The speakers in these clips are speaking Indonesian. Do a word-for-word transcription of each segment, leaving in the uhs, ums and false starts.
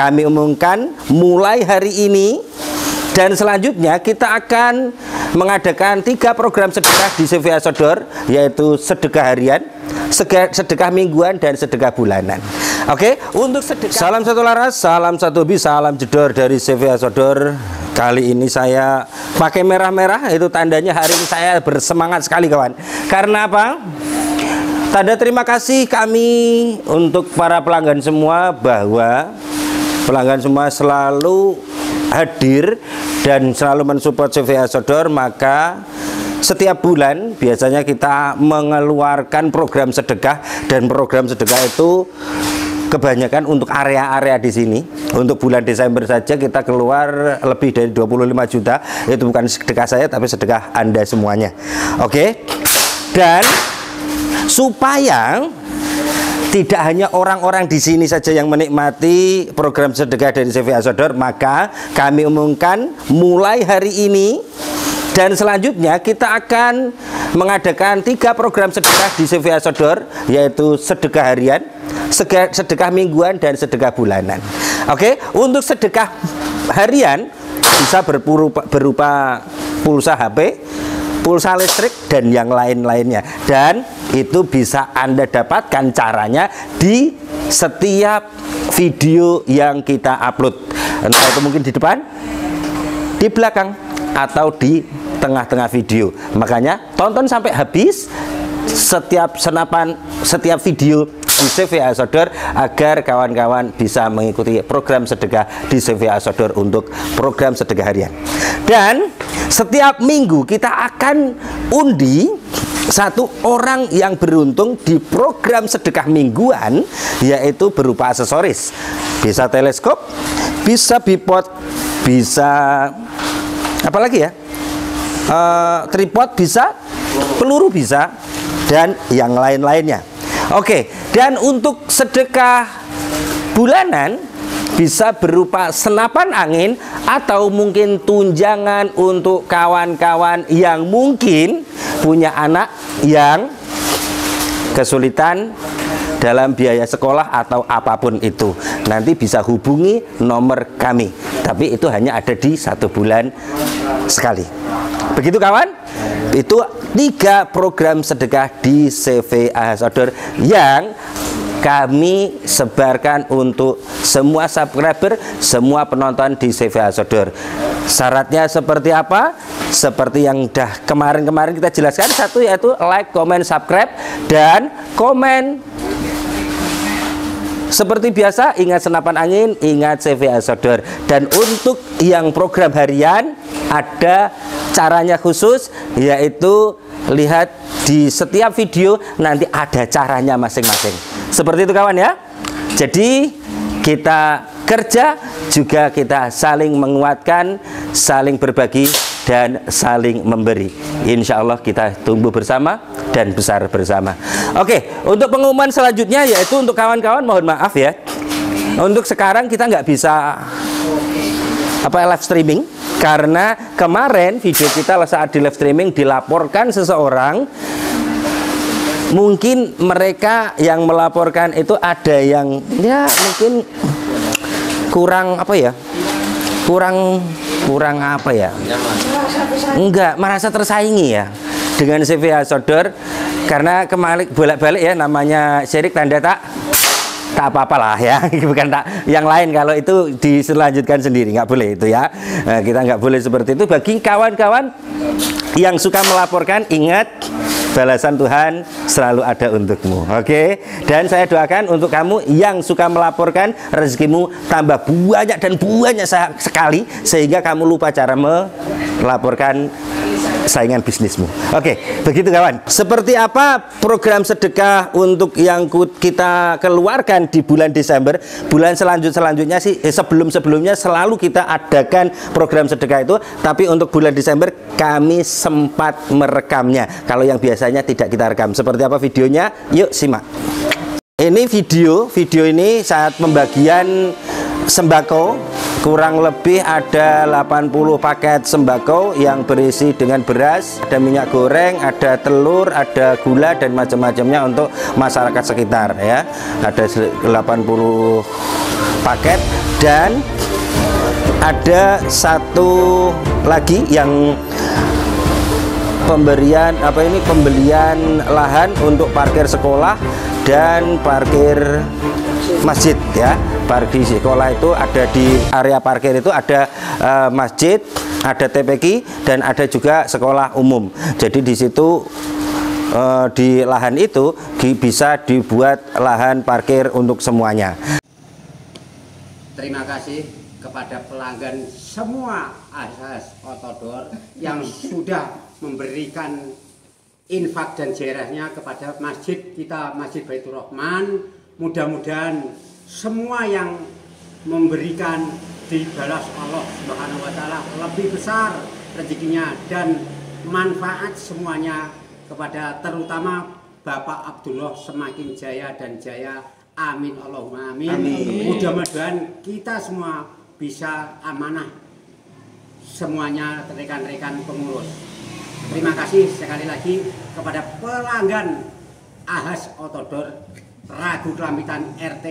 kami umumkan mulai hari ini, dan selanjutnya kita akan mengadakan tiga program sedekah di C V AHAS Outdoor, yaitu sedekah harian, sedekah mingguan, dan sedekah bulanan. Oke, untuk sedekah, salam satu laras, salam satu hobi, salam jedor dari C V AHAS Outdoor. Kali ini saya pakai merah-merah, itu tandanya hari ini saya bersemangat sekali kawan. Karena apa? Tanda terima kasih kami untuk para pelanggan semua, bahwa pelanggan semua selalu hadir dan selalu mensupport C V AHAS Outdoor. Maka setiap bulan biasanya kita mengeluarkan program sedekah, dan program sedekah itu kebanyakan untuk area-area di sini. Untuk bulan Desember saja kita keluar lebih dari dua puluh lima juta. Itu bukan sedekah saya, tapi sedekah Anda semuanya. Oke. Dan supaya tidak hanya orang-orang di sini saja yang menikmati program sedekah dari C V AHAS Outdoor, maka kami umumkan mulai hari ini, dan selanjutnya kita akan mengadakan tiga program sedekah di C V AHAS Outdoor, yaitu sedekah harian, sedekah mingguan, dan sedekah bulanan. Oke, untuk sedekah harian bisa berupa, berupa pulsa H P, pulsa listrik, dan yang lain-lainnya, dan itu bisa Anda dapatkan caranya di setiap video yang kita upload, entah itu mungkin di depan, di belakang, atau di tengah-tengah video. Makanya tonton sampai habis setiap senapan, setiap video di C V AHAS Outdoor, agar kawan-kawan bisa mengikuti program sedekah di C V AHAS Outdoor untuk program sedekah harian. Dan setiap minggu kita akan undi satu orang yang beruntung di program sedekah mingguan, yaitu berupa aksesoris, bisa teleskop, bisa bipod, bisa apalagi ya, e, tripod, bisa peluru, bisa, dan yang lain-lainnya. Oke, dan untuk sedekah bulanan bisa berupa senapan angin, atau mungkin tunjangan untuk kawan-kawan yang mungkin punya anak yang kesulitan dalam biaya sekolah atau apapun itu. Nanti bisa hubungi nomor kami, tapi itu hanya ada di satu bulan sekali. Begitu kawan, itu tiga program sedekah di C V AHAS Outdoor yang kami sebarkan untuk semua subscriber, semua penonton di C V AHAS Outdoor. Syaratnya seperti apa? Seperti yang dah kemarin-kemarin kita jelaskan. Satu yaitu like, comment, subscribe, dan komen. Seperti biasa, ingat senapan angin, ingat C V AHAS Outdoor. Dan untuk yang program harian ada caranya khusus, yaitu lihat di setiap video nanti ada caranya masing-masing. Seperti itu kawan ya. Jadi kita kerja juga, kita saling menguatkan, saling berbagi, dan saling memberi. Insya Allah kita tumbuh bersama dan besar bersama. Oke, untuk pengumuman selanjutnya, yaitu untuk kawan-kawan mohon maaf ya, untuk sekarang kita nggak bisa apa live streaming, karena kemarin video kita saat di live streaming dilaporkan seseorang. Mungkin mereka yang melaporkan itu ada yang ya mungkin kurang apa ya, kurang kurang apa ya, enggak merasa tersaingi ya dengan C V AHAS Outdoor, karena kemalik bolak-balik ya, namanya syirik tanda tak tak apa-apa lah ya, bukan tak yang lain, kalau itu diselanjutkan sendiri nggak boleh itu ya. Nah, kita nggak boleh seperti itu. Bagi kawan-kawan yang suka melaporkan, ingat balasan Tuhan selalu ada untukmu. Oke, dan saya doakan untuk kamu yang suka melaporkan, rezekimu tambah banyak dan banyak sekali, sehingga kamu lupa cara melaporkan saingan bisnismu. Oke, begitu kawan. Seperti apa program sedekah untuk yang kita keluarkan di bulan Desember? Bulan selanjut selanjutnya sih, eh, sebelum-sebelumnya selalu kita adakan program sedekah itu, tapi untuk bulan Desember kami sempat merekamnya. Kalau yang biasanya tidak kita rekam. Seperti apa videonya? Yuk simak. Ini video, video ini saat pembagian sembako, kurang lebih ada delapan puluh paket sembako yang berisi dengan beras, ada minyak goreng, ada telur, ada gula, dan macam-macamnya untuk masyarakat sekitar ya. Ada delapan puluh paket dan ada satu lagi yang pemberian apa ini pembelian lahan untuk parkir sekolah dan parkir masjid ya. Parkir sekolah itu ada di area parkir itu ada uh, masjid, ada T P K, dan ada juga sekolah umum. Jadi di situ uh, di lahan itu di, bisa dibuat lahan parkir untuk semuanya. Terima kasih kepada pelanggan semua A H A S Outdoor yang sudah memberikan infak dan jerahnya kepada masjid kita, Masjid Baiturrahman. Mudah-mudahan semua yang memberikan dibalas Allah Subhanahu wa Ta'ala lebih besar rezekinya dan manfaat semuanya kepada terutama Bapak Abdullah Semakin Jaya dan Jaya. Amin Allahumma amin, amin. Mudah-mudahan kita semua bisa amanah semuanya, rekan-rekan pengurus. Terima kasih sekali lagi kepada pelanggan A H A S Outdoor Ragu Kelambitan R T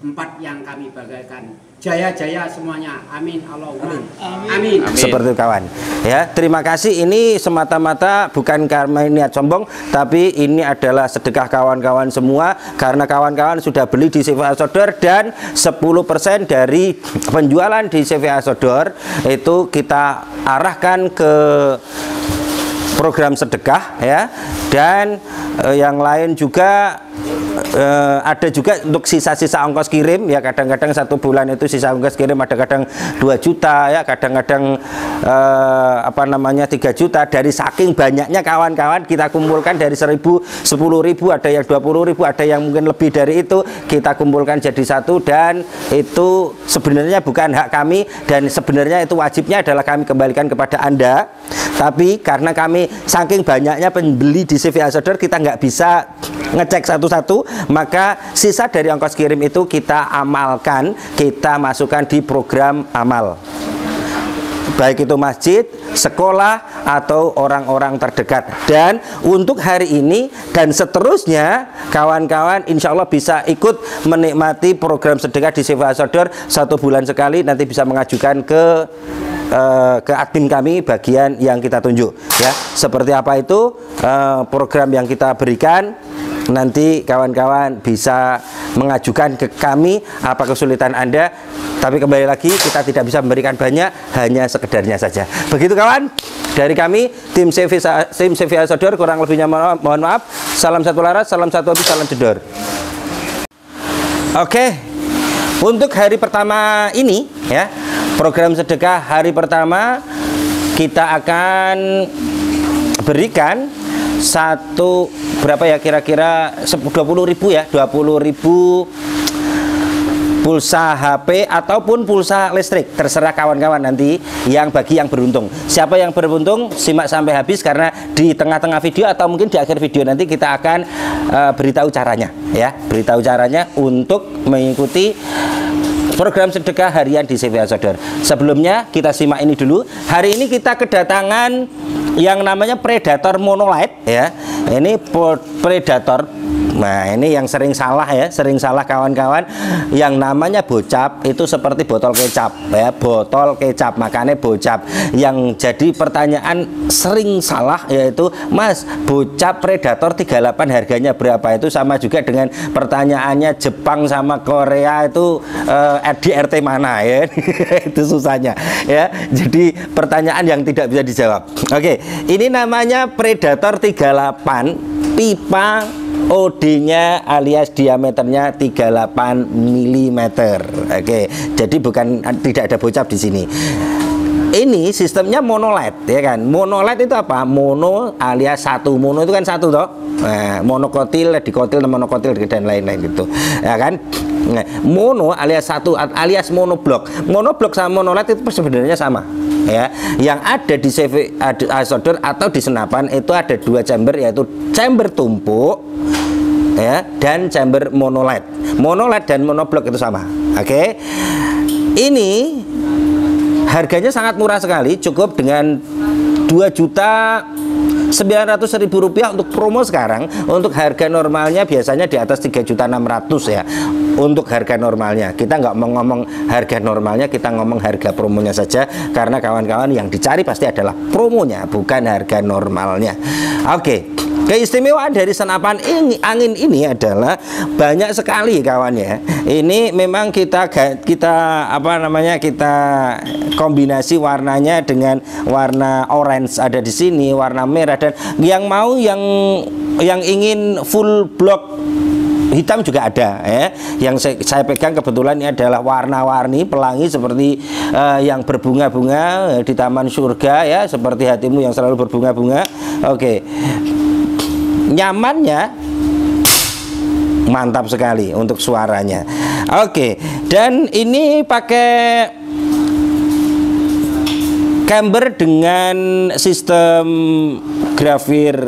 empat yang kami banggakan. Jaya-jaya semuanya. Amin Allahumma amin. Amin. Seperti kawan ya. Terima kasih, ini semata-mata bukan karena niat sombong, tapi ini adalah sedekah kawan-kawan semua, karena kawan-kawan sudah beli di C V AHAS Outdoor dan sepuluh persen dari penjualan di C V AHAS Outdoor itu kita arahkan ke program sedekah ya. Dan eh, yang lain juga Uh, ada juga untuk sisa-sisa ongkos kirim ya, kadang-kadang satu bulan itu sisa ongkos kirim ada kadang dua juta ya, kadang-kadang uh, apa namanya tiga juta. Dari saking banyaknya kawan-kawan kita kumpulkan dari seribu, sepuluh ribu, ada yang dua puluh ribu, ada yang mungkin lebih dari itu, kita kumpulkan jadi satu. Dan itu sebenarnya bukan hak kami, dan sebenarnya itu wajibnya adalah kami kembalikan kepada Anda, tapi karena kami saking banyaknya pembeli di C V AHAS Outdoor kita nggak bisa ngecek satu-satu, maka sisa dari ongkos kirim itu kita amalkan, kita masukkan di program amal, baik itu masjid, sekolah, atau orang-orang terdekat. Dan untuk hari ini dan seterusnya kawan-kawan insya Allah bisa ikut menikmati program sedekah di C V AHAS Outdoor satu bulan sekali. Nanti bisa mengajukan ke eh, ke admin kami bagian yang kita tunjuk ya, seperti apa itu eh, program yang kita berikan. Nanti kawan-kawan bisa mengajukan ke kami apa kesulitan Anda, tapi kembali lagi kita tidak bisa memberikan banyak, hanya sekedarnya saja. Begitu kawan, dari kami tim C V tim C V AHAS Outdoor, kurang lebihnya mo mohon maaf. Salam satu laras, salam satu habis, salam jedor. Oke, untuk hari pertama ini ya, program sedekah hari pertama kita akan berikan satu berapa ya, kira-kira dua puluh ribu ya, dua puluh ribu pulsa H P ataupun pulsa listrik, terserah kawan-kawan nanti yang bagi yang beruntung. Siapa yang beruntung simak sampai habis, karena di tengah-tengah video atau mungkin di akhir video nanti kita akan uh, beritahu caranya ya, beritahu caranya untuk mengikuti program sedekah harian di C V AHAS Outdoor. Sebelumnya kita simak ini dulu. Hari ini kita kedatangan yang namanya Predator Monolite ya. Ini Predator. Nah ini yang sering salah ya, sering salah kawan-kawan. Yang namanya bocap itu seperti botol kecap ya, botol kecap makanya bocap. Yang jadi pertanyaan sering salah yaitu, Mas bocap Predator tiga puluh delapan harganya berapa? Itu sama juga dengan pertanyaannya Jepang sama Korea itu eh, di R T mana ya. Itu susahnya ya, jadi pertanyaan yang tidak bisa dijawab. Oke, ini namanya Predator tiga puluh delapan, pipa O D-nya alias diameternya tiga puluh delapan milimeter. Oke, jadi bukan tidak ada bocap di sini. Ini sistemnya monolite ya kan. Monolite itu apa? Mono alias satu. Mono itu kan satu toh. Nah, monokotil, dikotil, monokotil dan lain-lain gitu. Ya kan? Nah, mono alias satu alias monoblok. Monoblok sama monolite itu sebenarnya sama ya. Yang ada di C V AHAS Outdoor atau di Senapan itu ada dua chamber, yaitu chamber tumpuk ya dan chamber monolite. Monolite dan monoblok itu sama. Oke. Okay? Ini harganya sangat murah sekali, cukup dengan dua juta sembilan ratus ribu rupiah untuk promo sekarang. Untuk harga normalnya biasanya di atas tiga juta enam ratus ya. untuk harga normalnya. Kita nggak mau ngomong harga normalnya, kita ngomong harga promonya saja, karena kawan-kawan yang dicari pasti adalah promonya, bukan harga normalnya. Oke, okay. Keistimewaan dari senapan ini, angin ini adalah banyak sekali kawan ya. Ini memang kita kita apa namanya kita kombinasi warnanya dengan warna orange ada di sini, warna merah, dan yang mau yang yang ingin full block hitam juga ada ya. Yang saya, saya pegang kebetulan ini adalah warna-warni pelangi seperti uh, yang berbunga-bunga di taman surga ya, seperti hatimu yang selalu berbunga-bunga. Oke. Okay. Nyamannya mantap sekali untuk suaranya. Oke, dan ini pakai camber dengan sistem grafir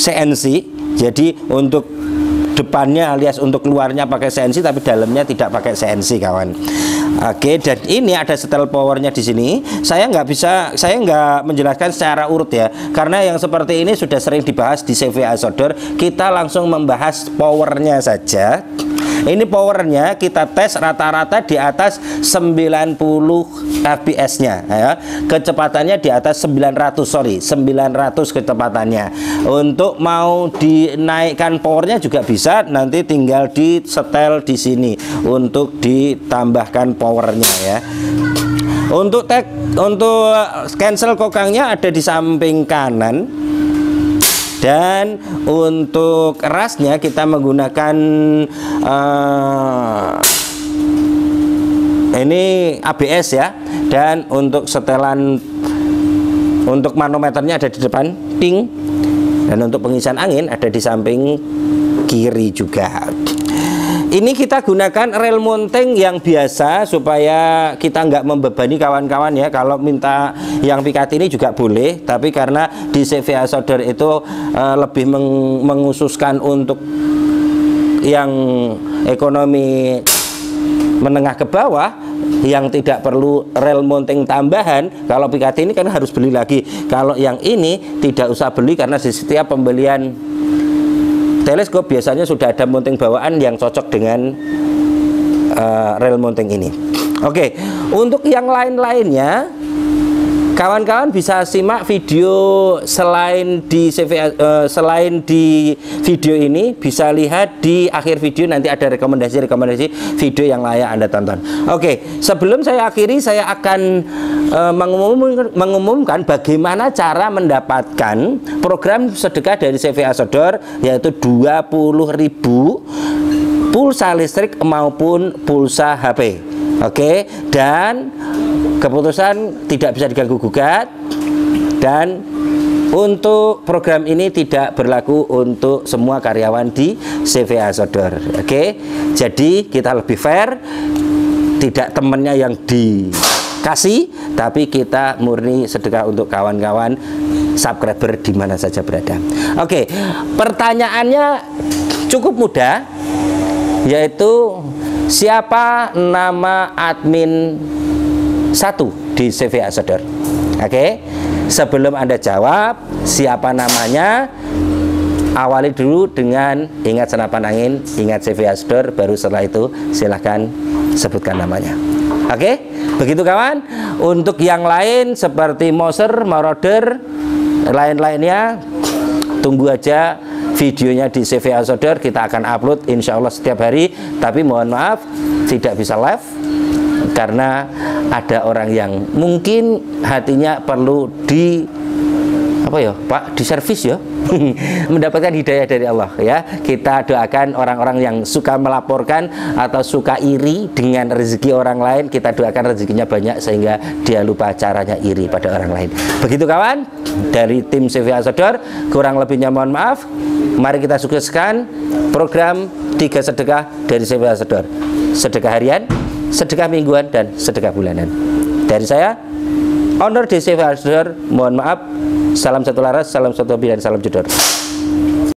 C N C. Jadi untuk depannya alias untuk luarnya pakai C N C, tapi dalamnya tidak pakai C N C kawan. Oke, dan ini ada setel powernya di sini. Saya nggak bisa, saya nggak menjelaskan secara urut ya, karena yang seperti ini sudah sering dibahas di C V AHAS Outdoor. Kita langsung membahas powernya saja. Ini powernya kita tes rata-rata di atas sembilan puluh F P S-nya ya. Kecepatannya di atas sembilan ratus, sorry, sembilan ratus kecepatannya. Untuk mau dinaikkan powernya juga bisa, nanti tinggal di setel di sini untuk ditambahkan powernya ya. Untuk tag, untuk cancel kokangnya ada di samping kanan. Dan untuk rasnya kita menggunakan uh, ini A B S ya. Dan untuk setelan untuk manometernya ada di depan, ting. Dan untuk pengisian angin ada di samping kiri juga. Ini kita gunakan rel mounting yang biasa supaya kita nggak membebani kawan-kawan ya. Kalau minta yang pikat ini juga boleh, tapi karena di C V AHAS Outdoor itu uh, lebih meng mengususkan untuk yang ekonomi menengah ke bawah yang tidak perlu rel mounting tambahan. Kalau pikat ini kan harus beli lagi. Kalau yang ini tidak usah beli, karena di setiap pembelian teleskop biasanya sudah ada mounting bawaan yang cocok dengan uh, rel mounting ini. Oke, okay. Untuk yang lain-lainnya kawan-kawan bisa simak video selain di C V, uh, selain di video ini, bisa lihat di akhir video, nanti ada rekomendasi-rekomendasi video yang layak Anda tonton. Oke, sebelum saya akhiri, saya akan uh, mengumum, mengumumkan bagaimana cara mendapatkan program sedekah dari C V AHAS Outdoor, yaitu dua puluh ribu pulsa listrik maupun pulsa H P. Oke, dan keputusan tidak bisa diganggu gugat, dan untuk program ini tidak berlaku untuk semua karyawan di C V AHAS Outdoor. Oke, jadi kita lebih fair, tidak temannya yang dikasih, tapi kita murni sedekah untuk kawan-kawan subscriber di mana saja berada. Oke, pertanyaannya cukup mudah, yaitu siapa nama admin satu di C V AHAS Outdoor? Oke, sebelum Anda jawab siapa namanya, awali dulu dengan ingat senapan angin, ingat C V AHAS Outdoor, baru setelah itu silahkan sebutkan namanya. Oke, begitu kawan. Untuk yang lain seperti Moser, Marauder, lain-lainnya tunggu aja videonya di C V AHAS Outdoor, kita akan upload insya Allah setiap hari. Tapi mohon maaf tidak bisa live karena ada orang yang mungkin hatinya perlu di apa ya Pak, di servis ya mendapatkan hidayah dari Allah ya. Kita doakan orang-orang yang suka melaporkan atau suka iri dengan rezeki orang lain, kita doakan rezekinya banyak sehingga dia lupa caranya iri pada orang lain. Begitu kawan, dari tim C V AHAS Outdoor, kurang lebihnya mohon maaf. Mari kita sukseskan program tiga sedekah dari C V AHAS Outdoor. Sedekah harian, sedekah mingguan, dan sedekah bulanan. Dari saya, owner di C V AHAS Outdoor, mohon maaf. Salam satu laras, salam satu hobi, dan salam judor.